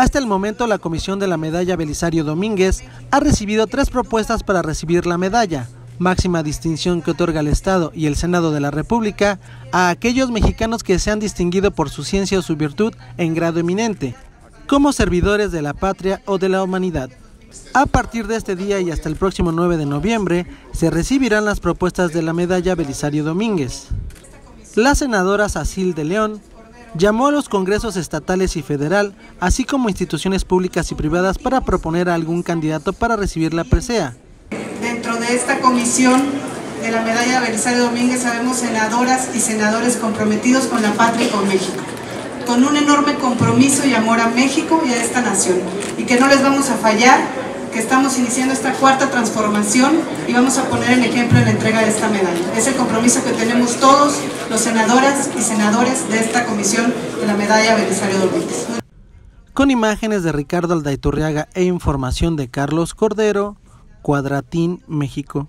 Hasta el momento, la Comisión de la Medalla Belisario Domínguez ha recibido 3 propuestas para recibir la medalla, máxima distinción que otorga el Estado y el Senado de la República a aquellos mexicanos que se han distinguido por su ciencia o su virtud en grado eminente, como servidores de la patria o de la humanidad. A partir de este día y hasta el próximo 9 de noviembre, se recibirán las propuestas de la medalla Belisario Domínguez. La senadora Sasil de León llamó a los congresos estatales y federal, así como instituciones públicas y privadas, para proponer a algún candidato para recibir la presea. Dentro de esta comisión de la medalla Belisario Domínguez sabemos senadoras y senadores comprometidos con la patria y con México, con un enorme compromiso y amor a México y a esta nación, y que no les vamos a fallar, que estamos iniciando esta cuarta transformación y vamos a poner el ejemplo en la entrega de esta medalla. Es el compromiso que tenemos todos los senadoras y senadores de esta comisión de la medalla Belisario Domínguez. Con imágenes de Ricardo Aldaiturriaga e información de Carlos Cordero, Quadratín México.